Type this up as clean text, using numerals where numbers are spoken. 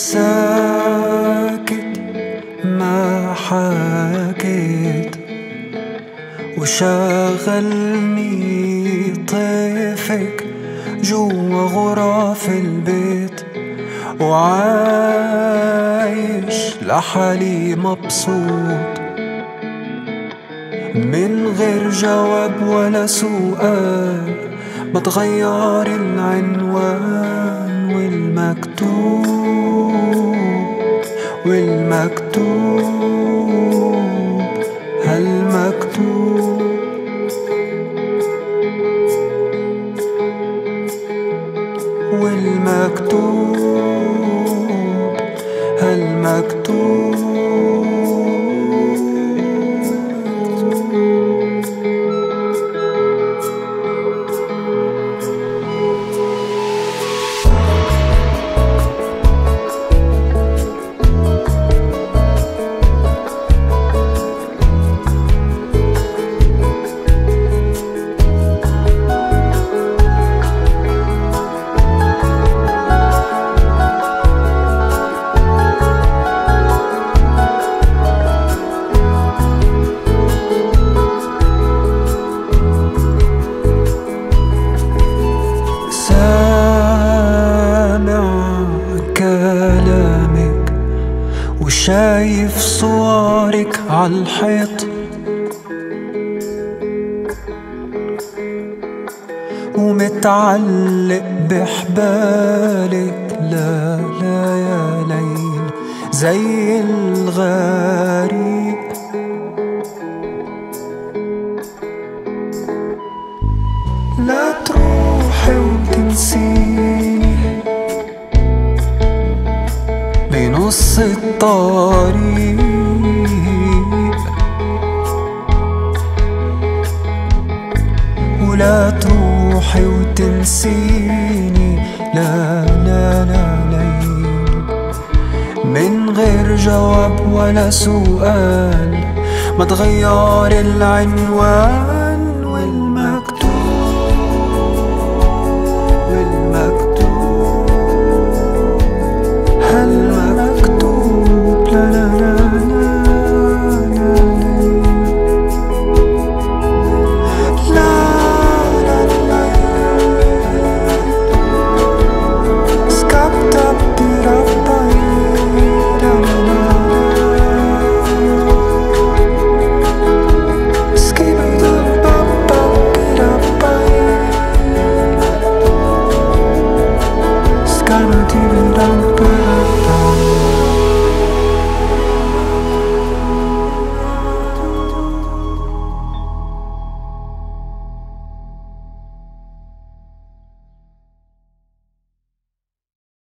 ساكت ما حكيت، وشغلني طيفك جوا غرف البيت، وعايش لحالي مبسوط من غير جواب ولا سؤال. بتغير العنوان والمكتوب هالمكتوب. والمكتوب هالمكتوب. شايف صورك عالحيط ومتعلق بحبالك، لا يا ليل زي الغريب. لا تروحي وتنسيني بنص الطريق، ولا تروحي وتنسيني، لا لا لا ليل من غير جواب ولا سؤال. ما تغير العنوان والمكتوب هالمكتوب. Can't even